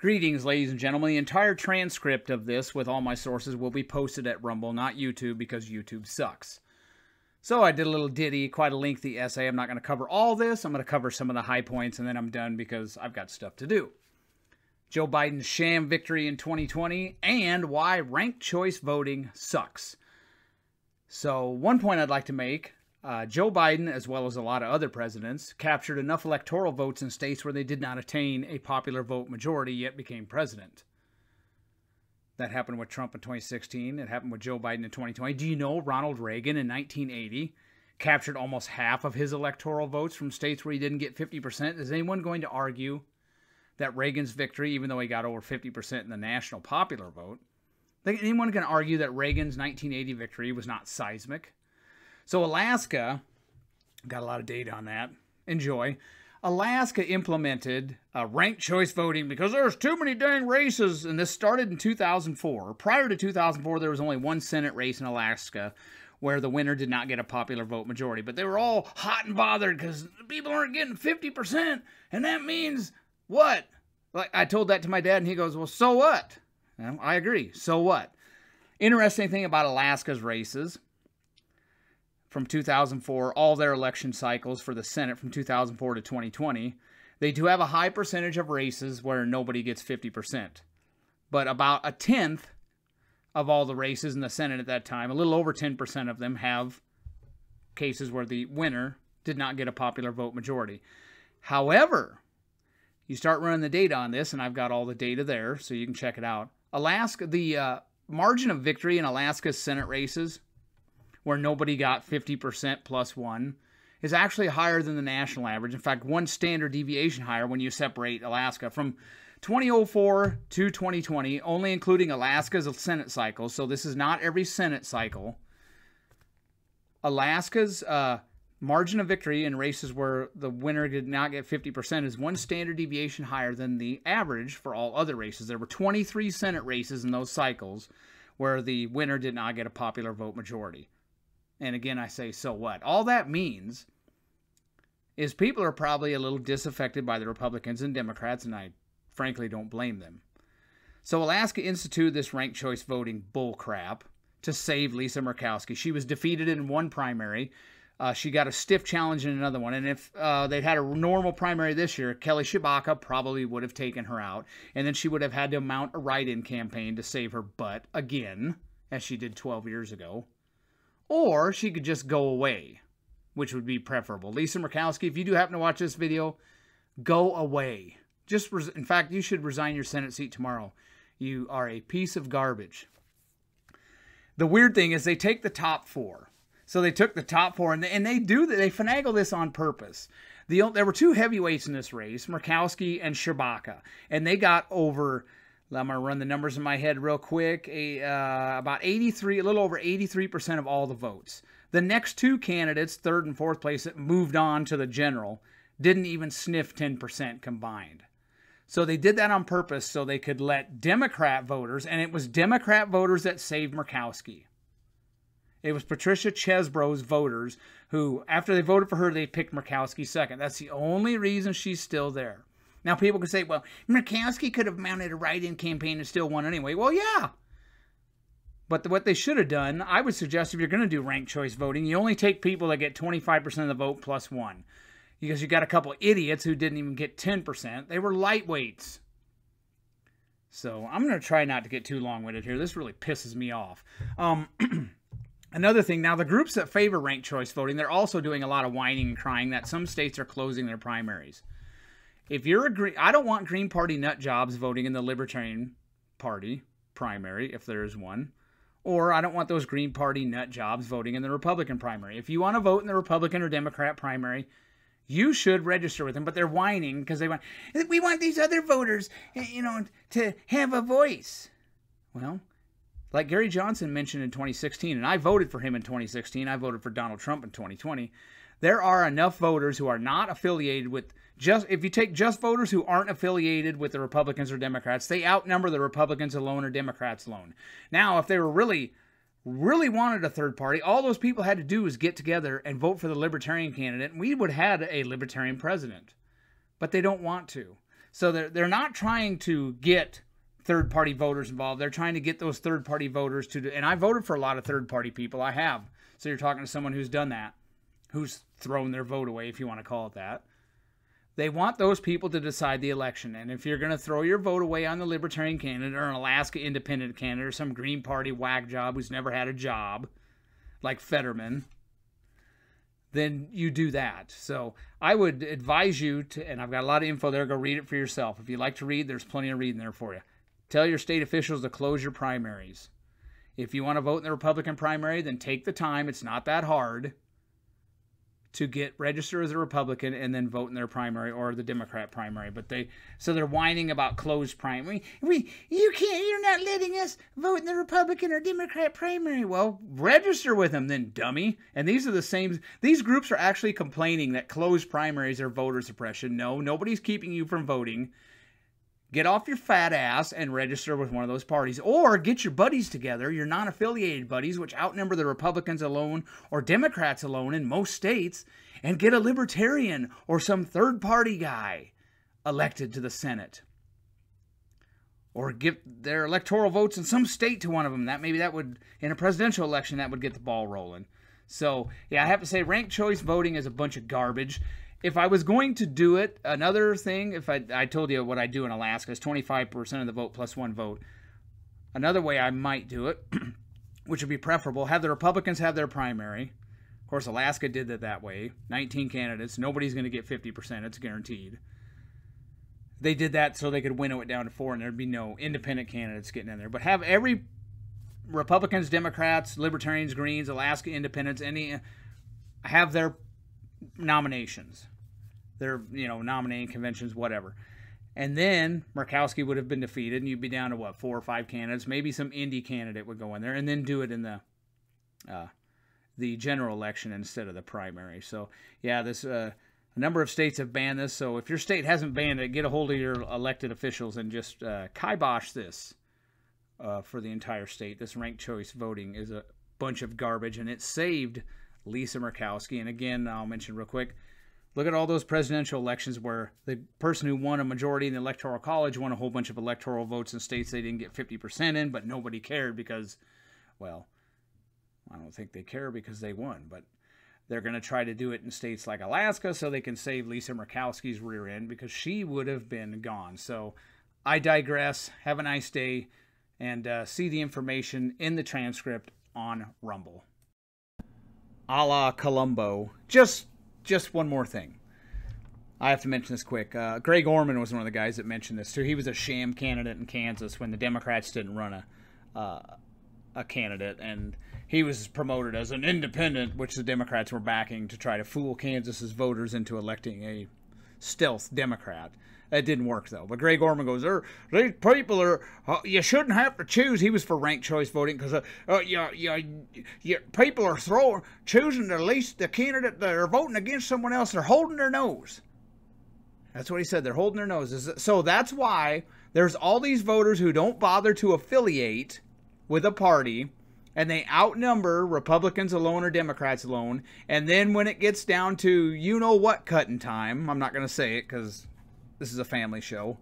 Greetings, ladies and gentlemen. The entire transcript of this, with all my sources, will be posted at Rumble, not YouTube, because YouTube sucks. So I did a little ditty, quite a lengthy essay. I'm not going to cover all this. I'm going to cover some of the high points, and then I'm done because I've got stuff to do. Joe Biden's sham victory in 2020, and why ranked choice voting sucks. So one point I'd like to make, Joe Biden, as well as a lot of other presidents, captured enough electoral votes in states where they did not attain a popular vote majority, yet became president. That happened with Trump in 2016. It happened with Joe Biden in 2020. Do you know Ronald Reagan in 1980 captured almost half of his electoral votes from states where he didn't get 50%? Is anyone going to argue that Reagan's victory, even though he got over 50% in the national popular vote, think anyone can argue that Reagan's 1980 victory was not seismic? So Alaska, got a lot of data on that, enjoy. Alaska implemented ranked choice voting because there's too many dang races, and this started in 2004. Prior to 2004, there was only one Senate race in Alaska where the winner did not get a popular vote majority, but they were all hot and bothered because people aren't getting 50%, and that means what? Like, I told that to my dad, and he goes, well, so what? And I agree. So what? Interesting thing about Alaska's races from 2004, all their election cycles for the Senate from 2004 to 2020, they do have a high percentage of races where nobody gets 50%. But about a tenth of all the races in the Senate at that time, a little over 10% of them, have cases where the winner did not get a popular vote majority. However, you start running the data on this, and I've got all the data there, so you can check it out. Alaska, the margin of victory in Alaska's Senate races, where nobody got 50% plus one, is actually higher than the national average. In fact, one standard deviation higher when you separate Alaska. From 2004 to 2020, only including Alaska's Senate cycle, so this is not every Senate cycle, Alaska's margin of victory in races where the winner did not get 50% is one standard deviation higher than the average for all other races. There were 23 Senate races in those cycles where the winner did not get a popular vote majority. And again, I say, so what? All that means is people are probably a little disaffected by the Republicans and Democrats, and I frankly don't blame them. So Alaska instituted this ranked choice voting bullcrap to save Lisa Murkowski. She was defeated in one primary. She got a stiff challenge in another one. And if they'd had a normal primary this year, Kelly Tshibaka probably would have taken her out. And then she would have had to mount a write-in campaign to save her butt again, as she did 12 years ago. Or she could just go away, which would be preferable. Lisa Murkowski, if you do happen to watch this video, go away. Just in fact, you should resign your Senate seat tomorrow. You are a piece of garbage. The weird thing is they take the top four. So they took the top four, and they do that. They finagle this on purpose. There were two heavyweights in this race, Murkowski and Tshibaka, and they got over, I'm going to run the numbers in my head real quick, a little over 83% of all the votes. The next two candidates, third and fourth place, that moved on to the general, didn't even sniff 10% combined. So they did that on purpose so they could let Democrat voters, and it was Democrat voters that saved Murkowski. It was Patricia Chesbro's voters who, after they voted for her, they picked Murkowski second. That's the only reason she's still there. Now, people can say, well, Murkowski could have mounted a write-in campaign and still won anyway. Well, yeah. But what they should have done, I would suggest, if you're going to do ranked choice voting, you only take people that get 25% of the vote plus one. Because you got a couple idiots who didn't even get 10%. They were lightweights. So I'm going to try not to get too long-winded here. This really pisses me off. Another thing, now the groups that favor ranked choice voting, they're also doing a lot of whining and crying that some states are closing their primaries. If you're I don't want Green Party nut jobs voting in the Libertarian Party primary, if there is one, or I don't want those Green Party nut jobs voting in the Republican primary. If you want to vote in the Republican or Democrat primary, you should register with them, but they're whining because we want these other voters, you know, to have a voice. Well, like Gary Johnson mentioned in 2016, and I voted for him in 2016, I voted for Donald Trump in 2020, there are enough voters who are not affiliated with, if you take just voters who aren't affiliated with the Republicans or Democrats, they outnumber the Republicans alone or Democrats alone. Now, if they were really wanted a third party, all those people had to do was get together and vote for the Libertarian candidate, and we would have had a Libertarian president. But they don't want to. So they're not trying to get third-party voters involved. They're trying to get those third-party voters to, and I voted for a lot of third-party people. I have. So you're talking to someone who's done that, who's thrown their vote away, if you want to call it that. They want those people to decide the election. And if you're going to throw your vote away on the Libertarian candidate or an Alaska Independent candidate or some Green Party whack job who's never had a job, like Fetterman, then you do that. So I would advise you to, and I've got a lot of info there, go read it for yourself. If you like to read, there's plenty of reading there for you. Tell your state officials to close your primaries. If you want to vote in the Republican primary, then take the time. It's not that hard to get registered as a Republican and then vote in their primary or the Democrat primary. But they're whining about closed primary. You're not letting us vote in the Republican or Democrat primary. Well, register with them then, dummy. And these are the same, these groups are actually complaining that closed primaries are voter suppression. No, nobody's keeping you from voting. Get off your fat ass and register with one of those parties. Or get your buddies together, your non-affiliated buddies, which outnumber the Republicans alone or Democrats alone in most states, and get a Libertarian or some third-party guy elected to the Senate. Or give their electoral votes in some state to one of them. That maybe that would, in a presidential election, that would get the ball rolling. So, yeah, I have to say, ranked choice voting is a bunch of garbage. If I was going to do it, another thing, if I told you what I do in Alaska is 25% of the vote plus one vote. Another way I might do it, which would be preferable, have the Republicans have their primary. Of course, Alaska did it that way. 19 candidates. Nobody's going to get 50%. It's guaranteed. They did that so they could winnow it down to 4, and there'd be no independent candidates getting in there. But have every Republicans, Democrats, Libertarians, Greens, Alaska Independents, any, have their nominations. They're, you know, nominating conventions, whatever. And then Murkowski would have been defeated, and you'd be down to, what, 4 or 5 candidates? Maybe some indie candidate would go in there, and then do it in the general election instead of the primary. So, yeah, this a number of states have banned this, so if your state hasn't banned it, get a hold of your elected officials and just kibosh this for the entire state. This ranked choice voting is a bunch of garbage, and it saved Lisa Murkowski. And again, I'll mention real quick, look at all those presidential elections where the person who won a majority in the Electoral College won a whole bunch of electoral votes in states they didn't get 50% in, but nobody cared because, well, I don't think they care because they won. But they're going to try to do it in states like Alaska so they can save Lisa Murkowski's rear end because she would have been gone. So I digress. Have a nice day, and see the information in the transcript on Rumble. A la Columbo. Just one more thing. I have to mention this quick. Greg Orman was one of the guys that mentioned this too. He was a sham candidate in Kansas when the Democrats didn't run a candidate, and he was promoted as an independent, which the Democrats were backing to try to fool Kansas's voters into electing a stealth Democrat. It didn't work, though. But Greg Orman goes, these people are, you shouldn't have to choose. He was for ranked choice voting because people are choosing the candidate that are voting against someone else. They're holding their nose. That's what he said. They're holding their noses. So that's why there's all these voters who don't bother to affiliate with a party, and they outnumber Republicans alone or Democrats alone. And then when it gets down to you-know-what cutting time, I'm not going to say it because this is a family show,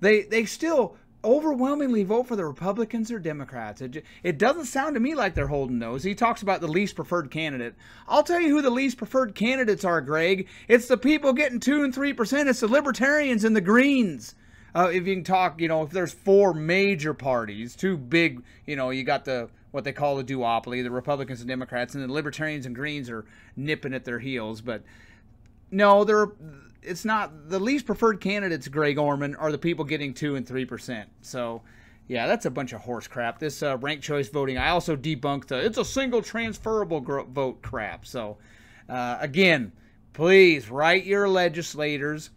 They still overwhelmingly vote for the Republicans or Democrats. It doesn't sound to me like they're holding those. He talks about the least preferred candidate. I'll tell you who the least preferred candidates are, Greg. It's the people getting 2% and 3%. It's the Libertarians and the Greens. If you can talk, you know, if there's 4 major parties, 2 big, you know, you got the, what they call the duopoly, the Republicans and Democrats, and the Libertarians and Greens are nipping at their heels. But no, it's not the least preferred candidates, Greg Orman, are the people getting 2% and 3%. So, yeah, that's a bunch of horse crap. This ranked choice voting, I also debunked it's a single transferable vote crap. So, again, please write your legislators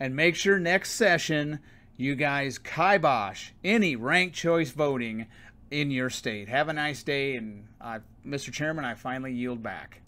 and make sure next session you guys kibosh any ranked choice voting in your state. Have a nice day, and Mr. Chairman, I finally yield back.